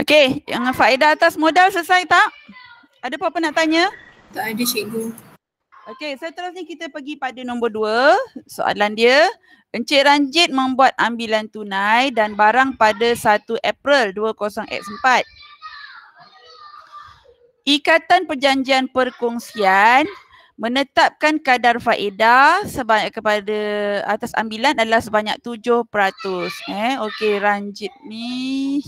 Okey, yang faedah atas modal selesai tak? Ada apa-apa nak tanya? Tak ada, cikgu. Okey, seterusnya kita pergi pada nombor 2. Soalan dia, Encik Ranjit membuat ambilan tunai dan barang pada 1 April 2004. Ikatan Perjanjian Perkongsian menetapkan kadar faedah sebanyak kepada atas ambilan adalah sebanyak 7%. Okey, Ranjit ni.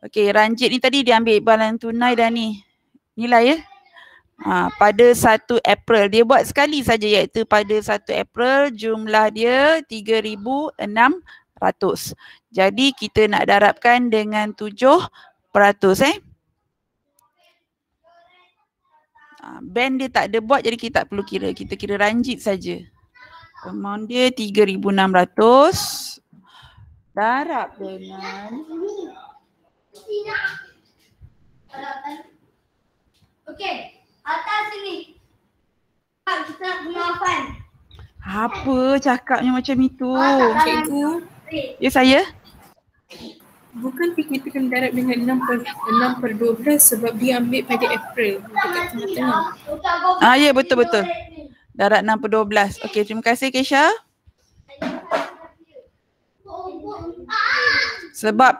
Okey, Ranjit ni tadi dia ambil balan tunai dah ni. Nilai ya. Pada 1 April. Dia buat sekali saja iaitu pada 1 April jumlah dia 3,600. Jadi kita nak darabkan dengan 7%. Band dia tak ada buat jadi kita tak perlu kira. Kita kira Ranjit saja. Amount dia 3,600. Darab dengan... Okey, atas sini. Kita gunakan. Apa cakapnya macam itu? Cikgu. Ya saya? Bukan kita kena darab dengan 6/12 sebab dia ambil pada April. Ya, betul-betul. Darab 6/12. Okey, terima kasih Kesha. Sebab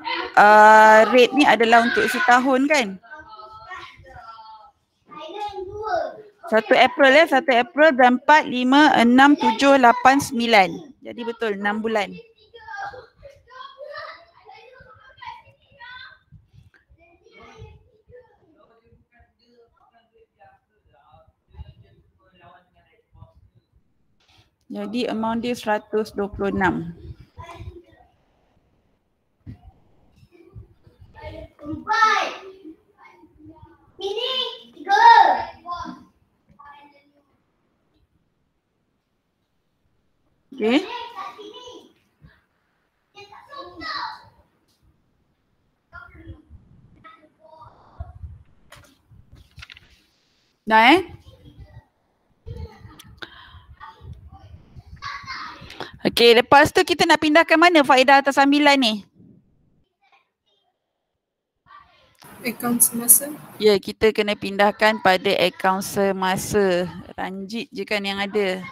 rate ni adalah untuk setahun kan? 1 April ya, 1 April dan 4, 5, 6, 7, 8, 9. Jadi betul 6 bulan. Jadi amount dia 126. Empat. Ini 3. Okey. Dah Okey, lepas tu kita nak pindahkan mana faedah atas ambilan ni? Akaun semasa. Ya, kita kena pindahkan pada akaun semasa. Ranjit je kan yang ada.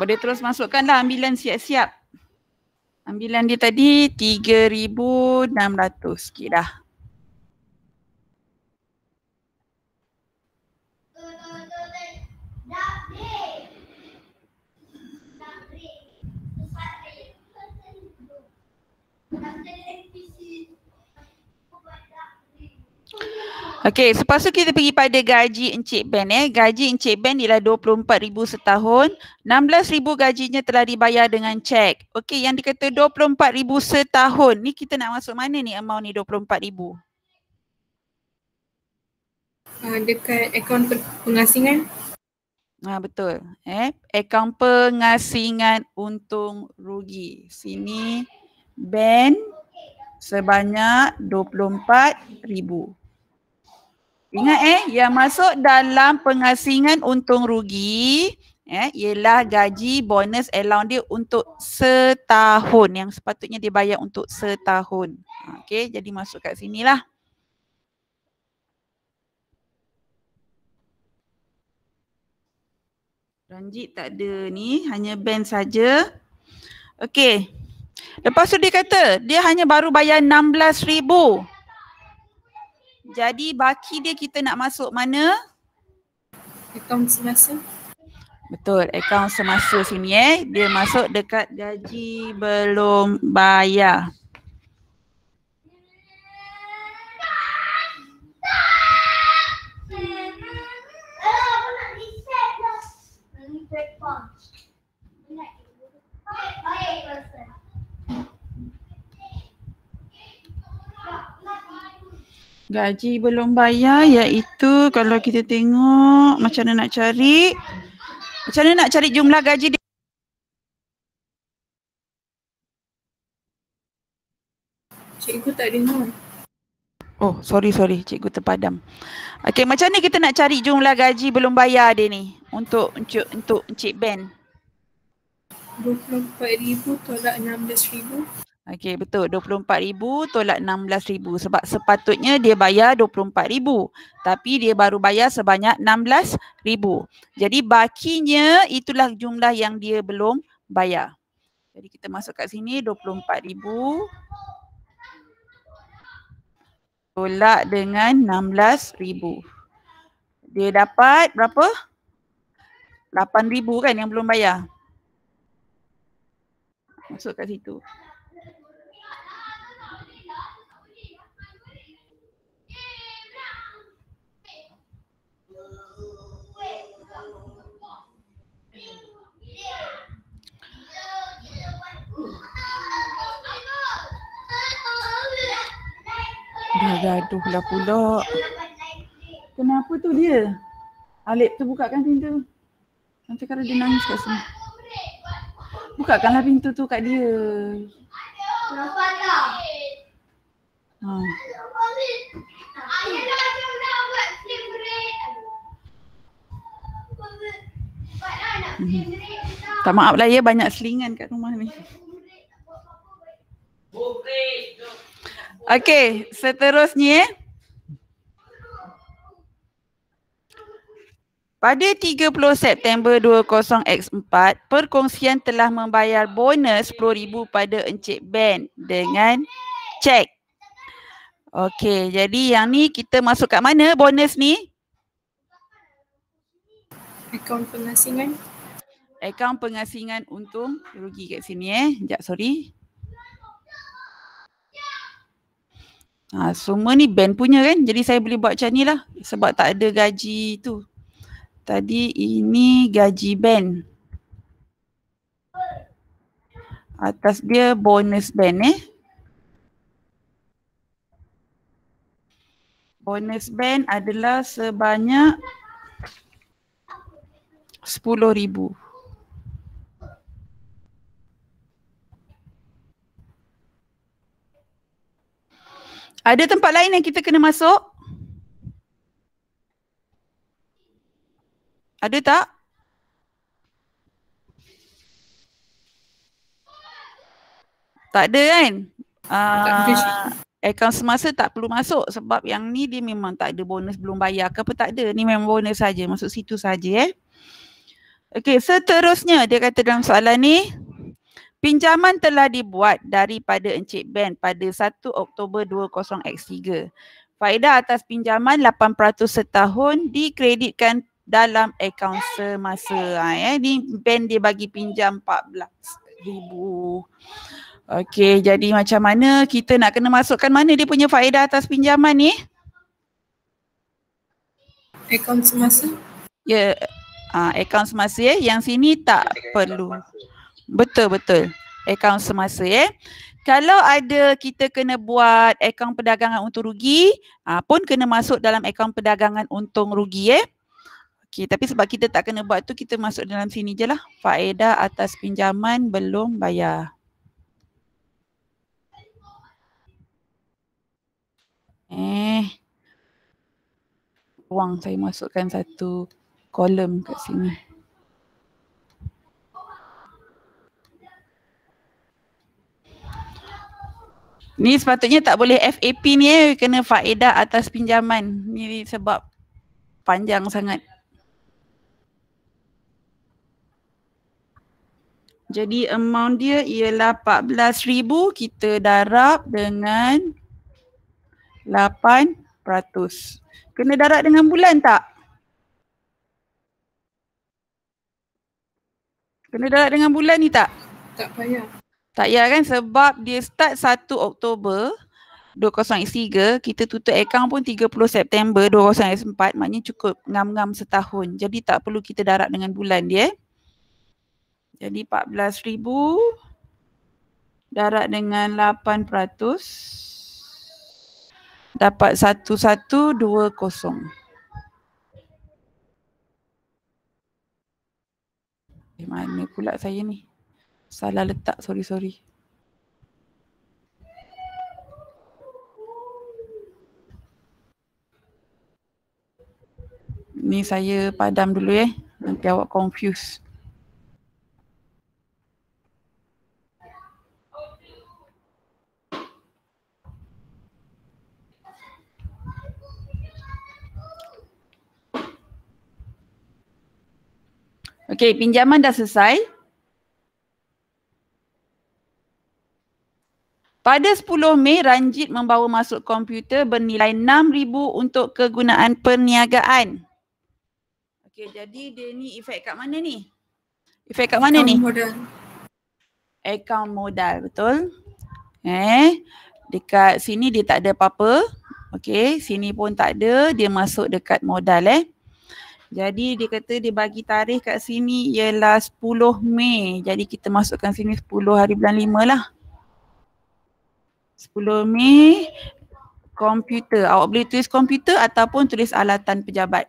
Boleh terus masukkanlah ambilan siap-siap. Ambilan dia tadi 3,600. Okey dah. Okey, selepas tu kita pergi pada gaji Encik Ben. Gaji Encik Ben ialah RM24,000 setahun. RM16,000 gajinya telah dibayar dengan cek. Okey, yang dikata RM24,000 setahun. Ni kita nak masuk mana ni amount ni RM24,000? Dekat akaun pengasingan. Betul. Akaun pengasingan untung rugi. Sini Ben sebanyak RM24,000. Ingat yang masuk dalam pengasingan untung rugi ialah gaji, bonus, allowance dia untuk setahun yang sepatutnya dibayar untuk setahun. Okey, jadi masuk kat sinilah. Ranjit tak ada ni, hanya band saja. Okey. Lepas tu dia kata dia hanya baru bayar RM16,000. Jadi baki dia kita nak masuk mana? Akaun semasa. Betul, akaun semasa sini Dia masuk dekat gaji belum bayar. Gaji belum bayar iaitu kalau kita tengok macam mana nak cari. Macam mana nak cari jumlah gaji dia? Cikgu tak dengar. Oh, sorry. Cikgu terpadam. Okey, macam mana kita nak cari jumlah gaji belum bayar dia ni untuk Encik Ben? 24,000 tolak 16,000. Okey, betul. 24,000 tolak 16,000 sebab sepatutnya dia bayar 24,000 tapi dia baru bayar sebanyak 16,000. Jadi bakinya itulah jumlah yang dia belum bayar. Jadi kita masuk kat sini 24,000 tolak dengan 16,000. Dia dapat berapa? 8,000 kan yang belum bayar. Masuk kat situ. Dah gaduh lah pula. Kenapa tu dia? Alip tu bukakan pintu. Nanti kalau dia nangis kat sini. Bukakanlah pintu tu kat dia. Kenapa tak? Ha. Tak maaf lah ya, banyak selingan kat rumah ni. Okey, seterusnya pada 30 September 2024, perkongsian telah membayar bonus RM10,000 pada Encik Ben dengan cek. Okey, jadi yang ni kita masuk kat mana bonus ni? Akaun pengasingan. Akaun pengasingan untung rugi kat sini Sekejap, sorry. Ha, semua ni band punya kan. Jadi saya boleh buat macam ni lah. Sebab tak ada gaji tu. Tadi ini gaji band. Atas dia bonus band Bonus band adalah sebanyak 10,000. Ada tempat lain yang kita kena masuk? Ada tak? Tak ada kan? Akaun semasa tak perlu masuk sebab yang ni dia memang tak ada bonus belum bayar ke apa tak ada. Ni memang bonus saja, masuk situ saja Okey, seterusnya dia kata dalam soalan ni, pinjaman telah dibuat daripada Encik Ben pada 1 Oktober 2023. Faedah atas pinjaman 8% setahun dikreditkan dalam akaun semasa. Ni Ben dia bagi pinjam RM14,000. Okey, jadi macam mana kita nak kena masukkan mana dia punya faedah atas pinjaman ni? Akaun semasa? Ya, akaun semasa Yang sini tak perlu. Betul-betul. Akaun semasa Kalau ada kita kena buat akaun perdagangan untung rugi, pun kena masuk dalam akaun perdagangan untung rugi Okey, tapi sebab kita tak kena buat tu, kita masuk dalam sini je lah. Faedah atas pinjaman belum bayar. Ruang saya masukkan satu kolom kat sini. Ni sepatutnya tak boleh FAP ni kena faedah atas pinjaman. Ni sebab panjang sangat. Jadi amount dia ialah 14,000 kita darab dengan 8%. Kena darab dengan bulan tak? Kena darab dengan bulan ni tak? Tak payah. Tak payah kan sebab dia start 1 Oktober 2023, kita tutup akaun pun 30 September 2024, maknanya cukup ngam-ngam setahun. Jadi tak perlu kita darab dengan bulan dia. Jadi 14,000 darab dengan 8% dapat 1120. Mana pula saya ni? Salah letak, sorry. Ni saya padam dulu Nanti awak confuse. Okey, pinjaman dah selesai. Pada 10 Mei, Ranjit membawa masuk komputer bernilai RM6,000 untuk kegunaan perniagaan. Okey, jadi dia ni efek kat mana ni? Efek kat mana ni? Akaun modal, betul? Dekat sini dia tak ada apa-apa. Okey, sini pun tak ada, dia masuk dekat modal Jadi dia kata dia bagi tarikh kat sini ialah 10 Mei. Jadi kita masukkan sini 10 hari bulan 5 lah. 10 Mei, komputer. Awak boleh tulis komputer ataupun tulis alatan pejabat.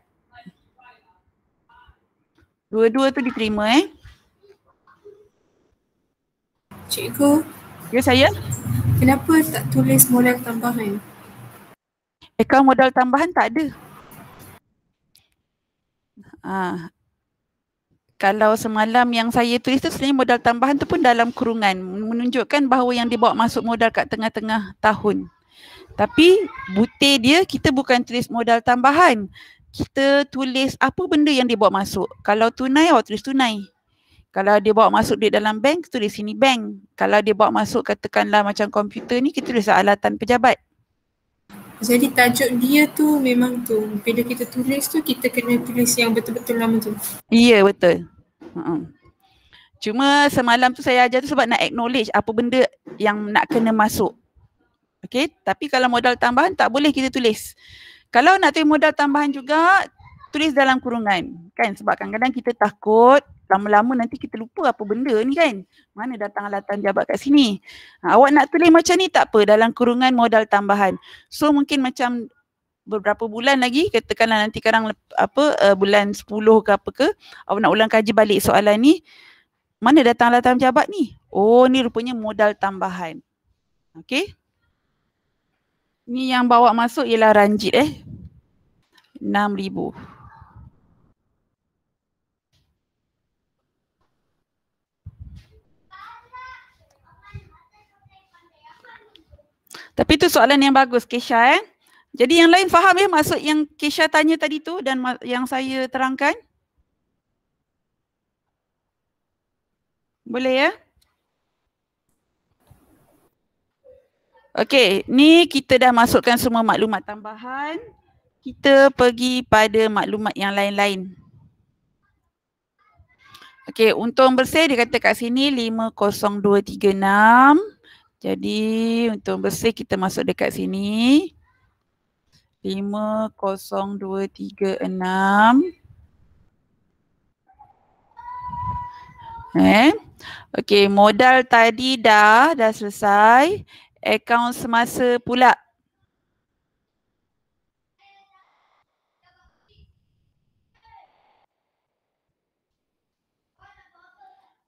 Dua-dua tu diterima Cikgu. Ya, saya? Kenapa tak tulis modal tambahan? Akaun modal tambahan tak ada. Kalau semalam yang saya tulis tu sebenarnya modal tambahan tu pun dalam kurungan, menunjukkan bahawa yang dibawa masuk modal kat tengah-tengah tahun. Tapi butir dia kita bukan tulis modal tambahan. Kita tulis apa benda yang dibawa masuk. Kalau tunai, awak tulis tunai. Kalau dia bawa masuk duit dalam bank, tulis sini bank. Kalau dia bawa masuk katakanlah macam komputer ni, kita tulis alatan pejabat. Jadi tajuk dia tu memang tu. Bila kita tulis tu, kita kena tulis yang betul-betul lama tu. Ya, betul. Cuma semalam tu saya ajar tu sebab nak acknowledge apa benda yang nak kena masuk. Okey, tapi kalau modal tambahan tak boleh kita tulis. Kalau nak tulis modal tambahan juga, tulis dalam kurungan. Kan, sebab kadang-kadang kita takut lama-lama nanti kita lupa apa benda ni kan. Mana datang alatan jabat kat sini. Awak nak tulis macam ni tak apa, dalam kurungan modal tambahan. So mungkin macam beberapa bulan lagi, katakanlah nanti sekarang bulan 10 ke apa ke, awak nak ulang kaji balik soalan ni. Mana datang alatan jabat ni? Oh, ni rupanya modal tambahan. Okey. Ni yang bawa masuk ialah Ranjit RM6,000. Tapi tu soalan yang bagus Kesha Jadi yang lain faham maksud yang Kesha tanya tadi tu dan yang saya terangkan? Boleh Okey, ni kita dah masukkan semua maklumat tambahan. Kita pergi pada maklumat yang lain-lain. Okey, untung bersih dia kata kat sini 50236. Jadi untung bersih kita masuk dekat sini 50236. Okey, modal tadi dah selesai. Akaun semasa pula.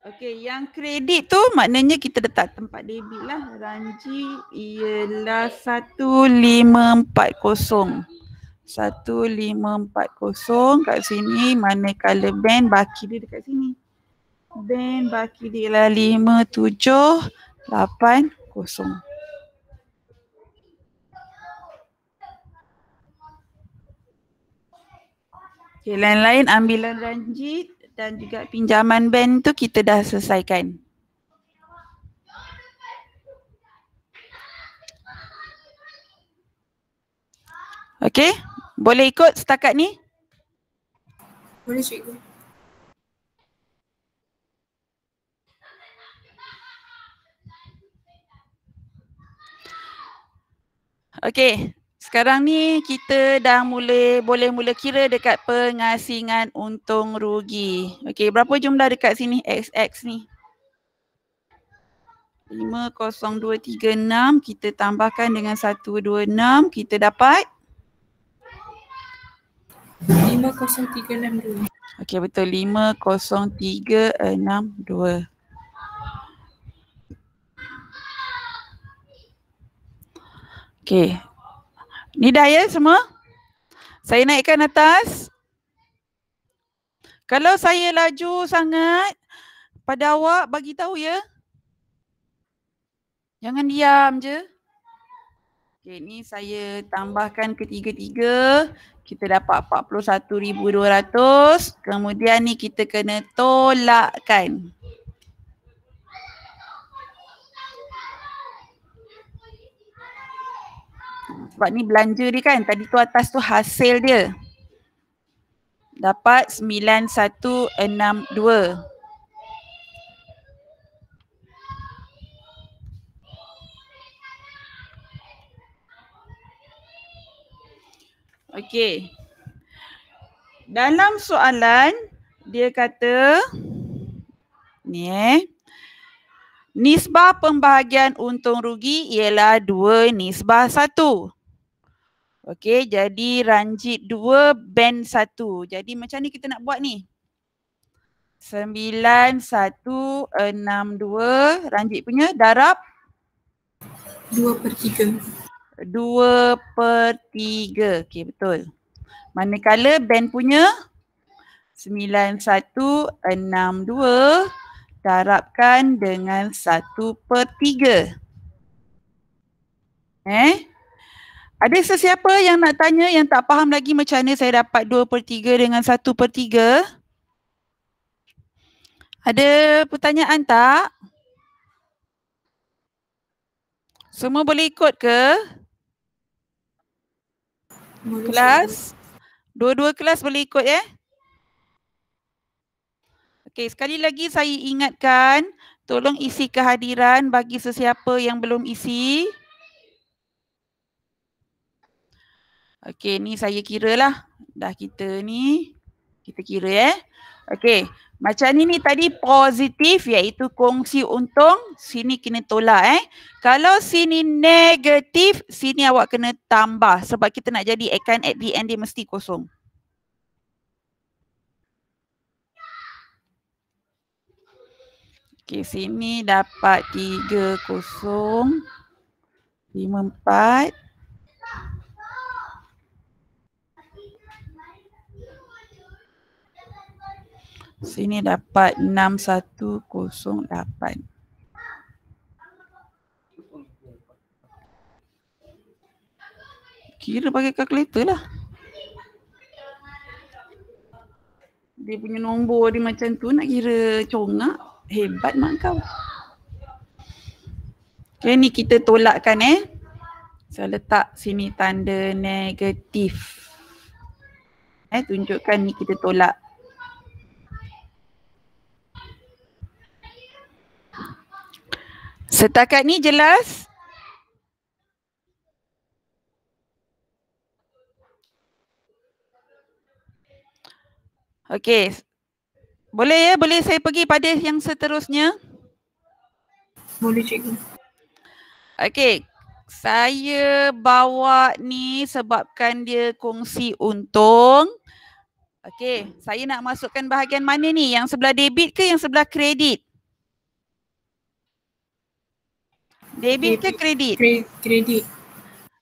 Okey, yang kredit tu maknanya kita letak tempat debit lah. Ranji ialah 1540. 1540 kat sini, manakala bank baki dia dekat sini. Bank baki dia ialah 5780. Okey, lain-lain ambilan Ranjit dan juga pinjaman bank tu kita dah selesaikan. Okey, boleh ikut setakat ni? Boleh cikgu. Okey, sekarang ni kita dah boleh mula kira dekat pengasingan untung rugi. Okey, berapa jumlah dekat sini XX ni? 50236 kita tambahkan dengan 126, kita dapat 50362. Okey, betul, 50362. Okey. Ni dah semua? Saya naikkan atas. Kalau saya laju sangat pada awak, bagi tahu Jangan diam je. Okey, ni saya tambahkan ketiga-tiga. Kita dapat 41,200. Kemudian ni kita kena tolakkan. Sebab ni belanja dia kan. Tadi tu atas tu hasil dia. Dapat 9162. Okey. Dalam soalan dia kata ni nisbah pembahagian untung rugi ialah 2:1. Okey, jadi ranjit 2 band 1. Jadi macam ni kita nak buat ni. 9162 ranjit punya darab 2/3. 2/3. Okey, betul. Manakala band punya 9162 darabkan dengan 1/3. Ada sesiapa yang nak tanya, yang tak faham lagi macam mana saya dapat 2/3 dengan 1/3? Ada pertanyaan tak? Semua boleh ikut ke? Kelas? Dua-dua kelas boleh ikut ya? Okey, sekali lagi saya ingatkan, tolong isi kehadiran bagi sesiapa yang belum isi. Okey, ni saya kira lah. Dah kita ni, kita kira ya. Okey, macam ni ni tadi positif iaitu kongsi untung, sini kena tolak. Kalau sini negatif, sini awak kena tambah sebab kita nak jadi akan at the end dia mesti kosong. Okey, sini dapat 3054. Sini dapat 6108. Kira pakai kalkulator lah. Dia punya nombor dia macam tu nak kira congak. Hebat mak kau. Okay, ni kita tolakkan Saya letak sini tanda negatif. Tunjukkan ni kita tolak. Setakat ni jelas? Okey. Boleh ya? Boleh saya pergi pada yang seterusnya? Boleh cikgu. Okey. Saya bawa ni sebabkan dia kongsi untung. Okey. Saya nak masukkan bahagian mana ni? Yang sebelah debit ke yang sebelah kredit? Debit ke kredit? Kredit.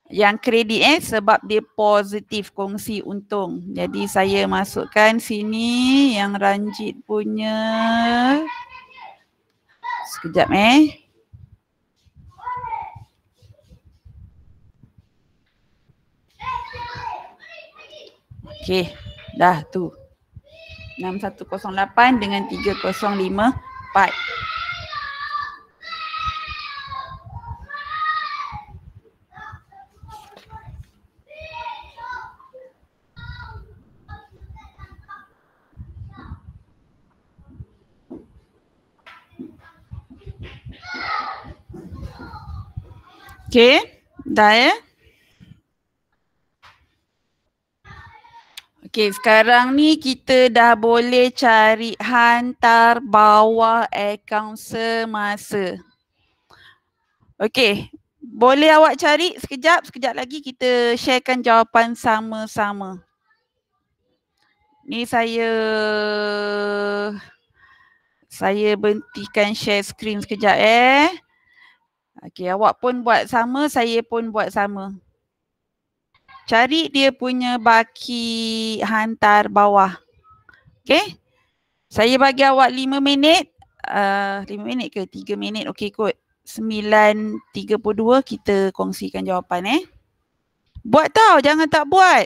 Yang kredit sebab dia positif kongsi untung. Jadi saya masukkan sini yang ranjit punya. Sekejap Okey, dah tu. 6108 dengan 3054. Okey, dah ya. Okey, sekarang ni kita dah boleh cari hantar bawah akaun semasa. Okey, boleh awak cari sekejap, sekejap lagi kita sharekan jawapan sama-sama. Ni saya berhentikan share screen sekejap Okey, awak pun buat sama, saya pun buat sama. Cari dia punya baki hantar bawah. Okey. Saya bagi awak 5 minit. 5 minit ke? 3 minit. Okey kot. 9.32 kita kongsikan jawapan Buat tau, jangan tak buat.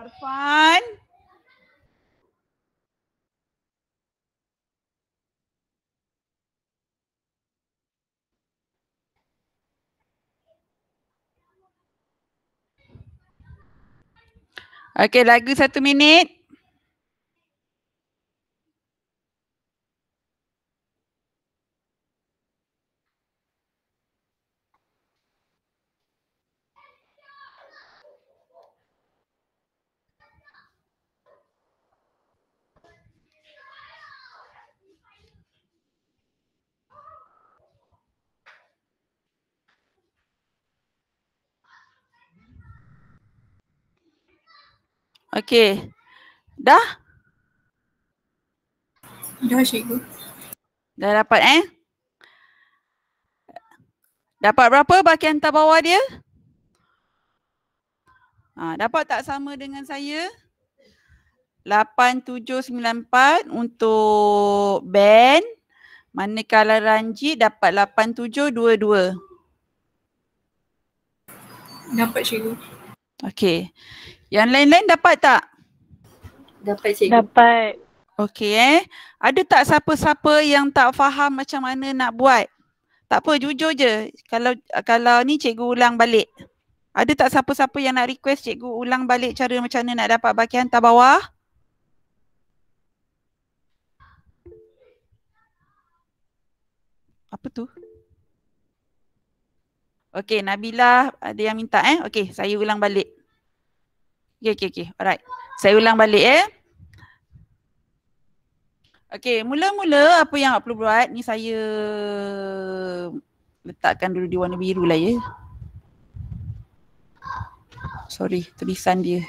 Arfan. Okey, lagu 1 minit. Okey. Dah? Dah, cikgu. Dah dapat eh? Dapat berapa bahagian hantar bawah dia? Ha, dapat tak sama dengan saya? 8794 untuk Ben. Manakala Ranjit dapat 8722. Dapat, cikgu. Okey. Yang lain-lain dapat tak? Dapat, cikgu. Dapat. Okey eh. Ada tak siapa-siapa yang tak faham macam mana nak buat? Tak apa, jujur je. Kalau ni cikgu ulang balik. Ada tak siapa-siapa yang nak request cikgu ulang balik cara macam mana nak dapat bahagian hantar bawah? Apa tu? Okey, Nabila ada yang minta eh. Okey, saya ulang balik. Okay. Alright. Saya ulang balik eh. Okay, mula-mula apa yang awak perlu buat ni saya letakkan dulu di warna biru lah ya. Sorry, tulisan dia.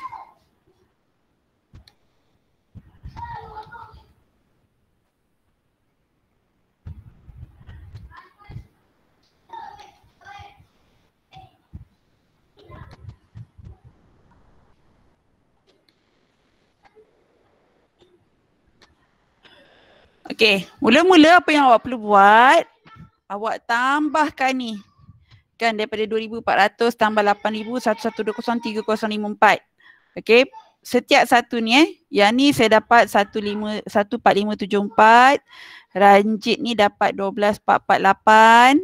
Okey, mula-mula apa yang awak perlu buat, awak tambahkan ni. Kan daripada 2400 tambah 81120304. Okey, setiap satu ni eh. Yang ni saya dapat 14574. Ranjit ni dapat 12448.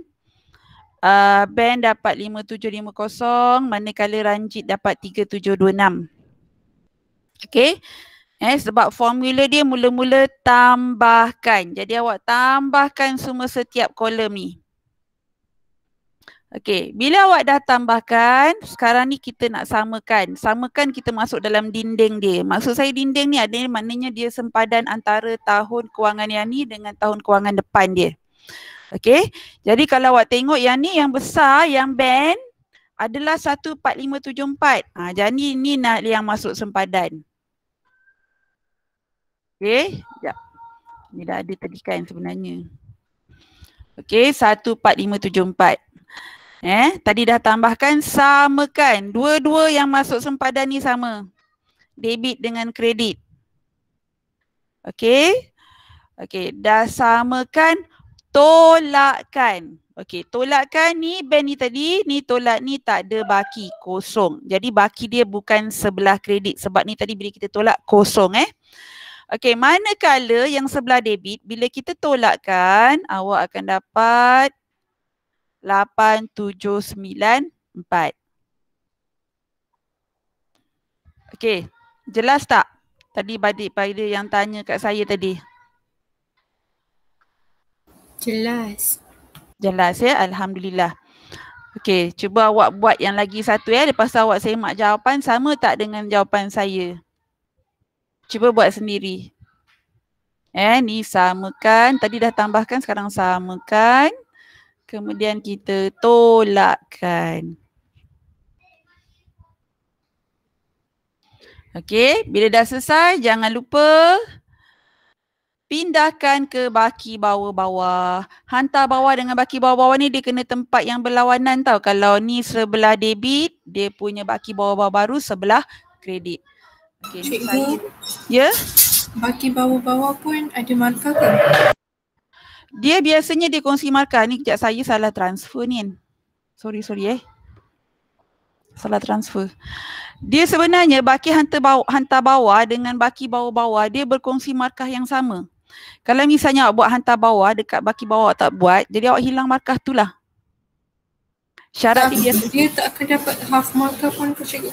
Ben dapat 5750, manakala Ranjit dapat 3726. Okey. Sebab formula dia mula-mula tambahkan. Jadi awak tambahkan semua setiap kolom ni. Okey, bila awak dah tambahkan, sekarang ni kita nak samakan. Samakan kita masuk dalam dinding dia. Maksud saya dinding ni ada maknanya dia sempadan antara tahun kewangan yang ni dengan tahun kewangan depan dia. Okey, jadi kalau awak tengok yang ni yang besar, yang band adalah 14574. Jadi ni nak yang masuk sempadan. Okey, sekejap. Ni dah ada tadikan sebenarnya. Okey, 14574. Tadi dah tambahkan, samakan. Dua-dua yang masuk sempadan ni sama. Debit dengan kredit. Okey. Okey, dah samakan, tolakkan. Okey, tolakkan ni band ni tadi, ni tolak ni tak ada baki, kosong. Jadi baki dia bukan sebelah kredit sebab ni tadi bila kita tolak kosong eh. Okey, manakala yang sebelah debit, bila kita tolakkan, awak akan dapat 8794. Okey, jelas tak? Tadi pada yang tanya kat saya tadi. Jelas. Jelas ya, alhamdulillah. Okey, cuba awak buat yang lagi satu ya. Lepas awak semak jawapan sama tak dengan jawapan saya. Cuba buat sendiri. Ni samakan. Tadi dah tambahkan, sekarang samakan. Kemudian kita tolakkan. Okey, bila dah selesai jangan lupa pindahkan ke baki bawah-bawah. Hantar bawah dengan baki bawah-bawah ni dia kena tempat yang berlawanan tau. Kalau ni sebelah debit, dia punya baki bawah-bawah baru sebelah kredit. Okay, cikgu, ya? Baki bawah-bawah pun ada markah ke? Dia biasanya dia kongsi markah. Ni kejap saya salah transfer ni kan. Sorry eh. salah transfer. Dia sebenarnya baki hantar bawah dengan baki bawah-bawah dia berkongsi markah yang sama. Kalau misalnya awak buat hantar bawah dekat baki bawah tak buat, jadi awak hilang markah tu lah. Syarat dia tak akan dapat half markah pun ke cikgu?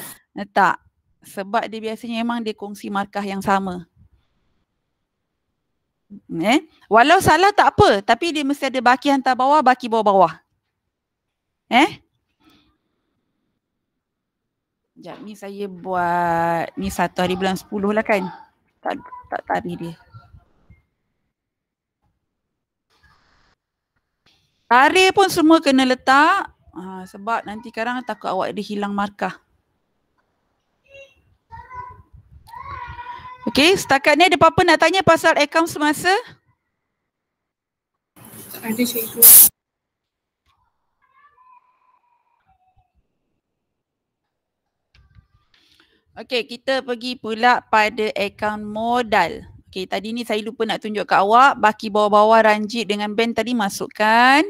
Tak. Sebab dia biasanya memang dia kongsi markah yang sama. Walau salah tak apa, tapi dia mesti ada baki hantar bawah, baki bawah-bawah. Sekejap ni saya buat ni 1 hari bulan 10 lah kan. Tak tarik dia. Tarik pun semua kena letak. Sebab nanti kadang takut awak dia hilang markah. Okey, setakat ni ada apa-apa nak tanya pasal akaun semasa? Tak ada cikgu. Okey, kita pergi pula pada akaun modal. Okey, tadi ni saya lupa nak tunjuk kat awak. Baki bawah-bawah Ranjit dengan Ben tadi masukkan.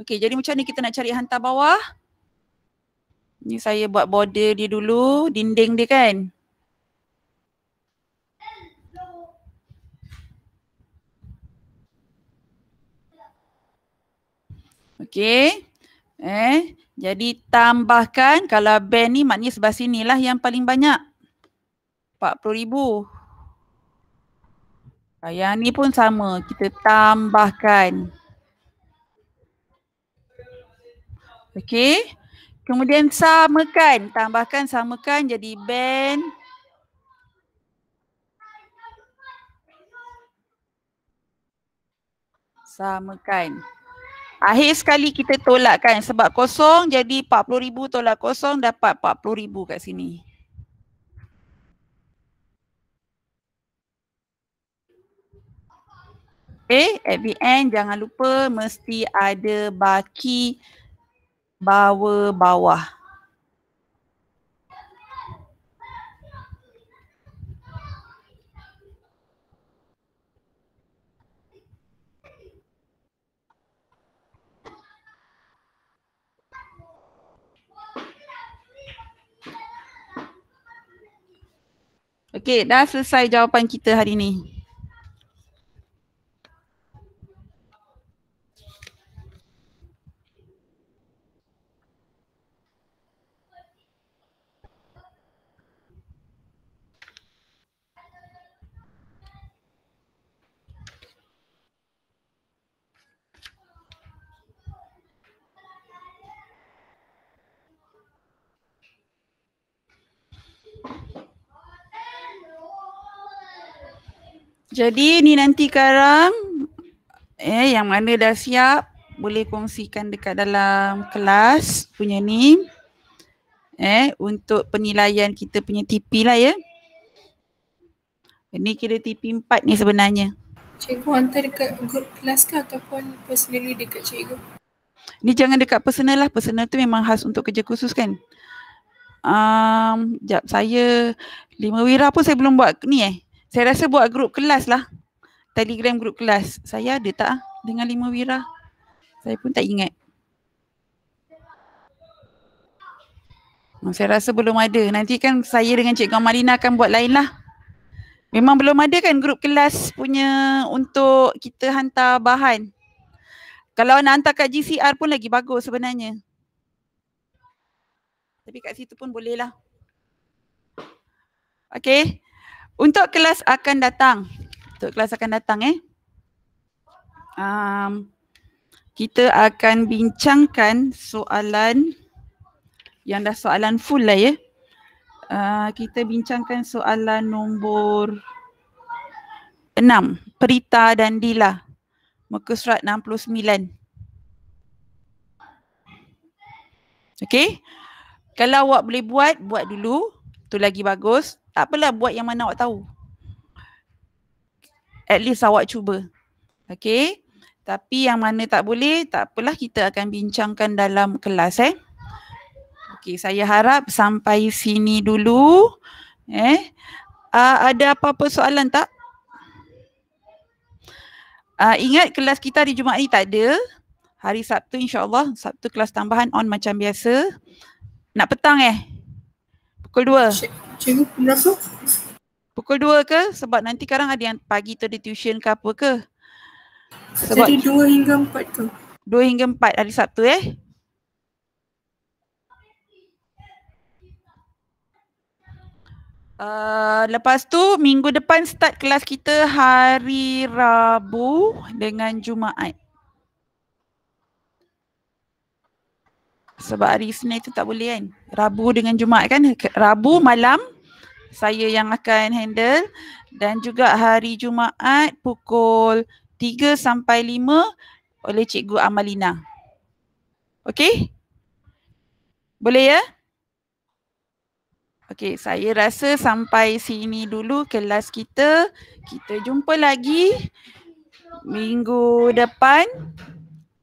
Okey, jadi macam mana kita nak cari hantar bawah? Ni saya buat border dia dulu, dinding dia kan. Okey. Jadi tambahkan, kalau band ni maknanya sebelah sini lah yang paling banyak. 40,000. Yang ni pun sama, kita tambahkan. Okey. Kemudian samakan, tambahkan, samakan jadi band. Samakan. Akhir sekali kita tolakkan sebab kosong jadi 40,000 tolak kosong dapat 40,000 kat sini. Okay, at the end jangan lupa mesti ada baki bawah-bawah. Okey, dah selesai jawapan kita hari ni. Jadi ni nanti sekarang yang mana dah siap boleh kongsikan dekat dalam kelas punya ni untuk penilaian kita punya TP lah ya. Ini kira TP 4 ni sebenarnya. Cikgu hantar dekat grup kelas ke ataupun personally dekat cikgu? Ni jangan dekat personal lah. Personal tu memang khas untuk kerja khusus kan. Sekejap saya Lima Wira pun saya belum buat ni Saya rasa buat grup kelas lah. Telegram grup kelas. Saya ada tak dengan Lima Wira? Saya pun tak ingat. Saya rasa belum ada. Nanti kan saya dengan Cikgu Amalina akan buat lain lah. Memang belum ada kan grup kelas punya untuk kita hantar bahan. Kalau nak hantar kat GCR pun lagi bagus sebenarnya. Tapi kat situ pun boleh lah. Okay. Untuk kelas akan datang, kita akan bincangkan soalan yang dah soalan full lah ya. Kita bincangkan soalan nombor 6, Perita dan Dila, muka surat 69. Okey, kalau awak boleh buat, buat dulu, tu lagi bagus. Tak apalah buat yang mana awak tahu. At least awak cuba. Okay. Tapi yang mana tak boleh, tak apalah, kita akan bincangkan dalam kelas Okay, saya harap sampai sini dulu. Ada apa-apa soalan tak? Ingat kelas kita hari Jumaat ni tak ada. Hari Sabtu insyaAllah, Sabtu kelas tambahan on macam biasa. Nak petang Pukul 2. Cikgu berapa? Pukul 2 ke? Sebab nanti kadang ada yang pagi tu ada tuition ke apa ke. Sebab jadi 2 hingga 4 tu. 2 hingga 4 hari Sabtu eh. Lepas tu minggu depan start kelas kita hari Rabu dengan Jumaat. Sebab hari Isnin tu tak boleh kan. Rabu dengan Jumaat kan. Rabu malam saya yang akan handle dan juga hari Jumaat pukul 3 sampai 5 oleh Cikgu Amalina. Okey? Boleh ya? Okey, saya rasa sampai sini dulu kelas kita. Kita jumpa lagi minggu depan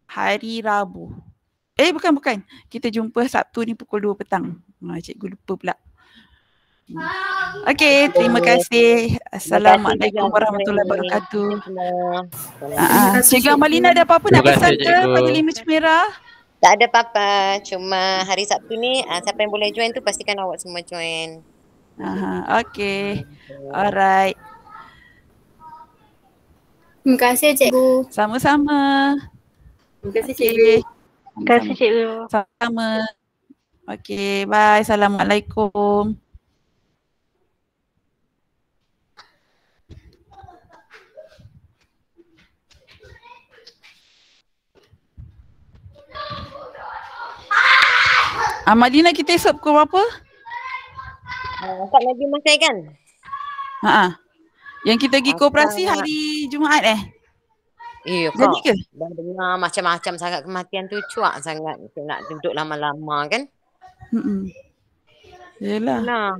hari Rabu. Eh bukan. Kita jumpa Sabtu ni pukul 2 petang. Cikgu lupa pula. Okey, terima kasih. Assalamualaikum warahmatullahi wabarakatuh. Cikgu Amalina ada apa-apa nak pesan ke bagi Majlis Merah? Tak ada apa-apa. Cuma hari Sabtu ni siapa yang boleh join tu pastikan awak semua join. Okay. Alright. Terima kasih cikgu. Sama-sama. Terima kasih cikgu. Terima kasih cikgu. Sama. Okay. Bye. Assalamualaikum. Amalina kita esok pukul berapa? Tak lagi masa kan? Haa. Yang kita pergi koperasi hari Jumaat eh? Iya kak. Jadi ke? Dah dengar macam-macam sangat kematian tu cuak sangat. Kita nak duduk lama-lama kan? Mm-mm. Yelah. Nah.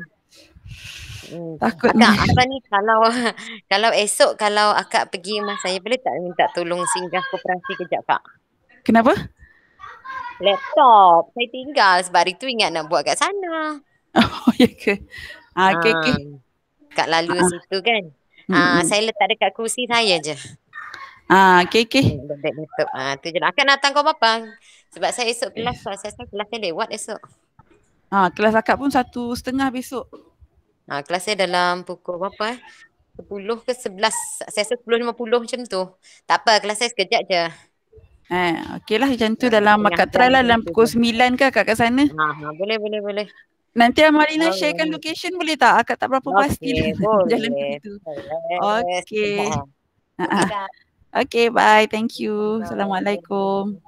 Takut ni. Akak ni kalau esok kalau akak pergi rumah saya boleh tak minta tolong singgah koperasi kejap kak? Kenapa? Laptop. Saya tinggal sebab hari tu ingat nak buat kat sana. Oh, ya ke? Okay. Kat lalu situ kan. Saya letak dekat kursi saya je. Okay. Laptop. Tu je lah. Akan datang kau apa? Sebab saya esok kelas. Kelas saya lewat esok. Kelas akak pun 1:30 besok. Kelas saya dalam pukul berapa eh? 10 ke 11. Saya rasa 10:50 macam tu. Tak apa. Kelas saya sekejap je. Okey lah macam tu dalam akak try lah dalam pukul 9 ke akak kat sana. Boleh. Nanti Amalina sharekan location boleh tak? Akak tak berapa pasti jalan begitu. Okey. Okey bye. Thank you. Assalamualaikum.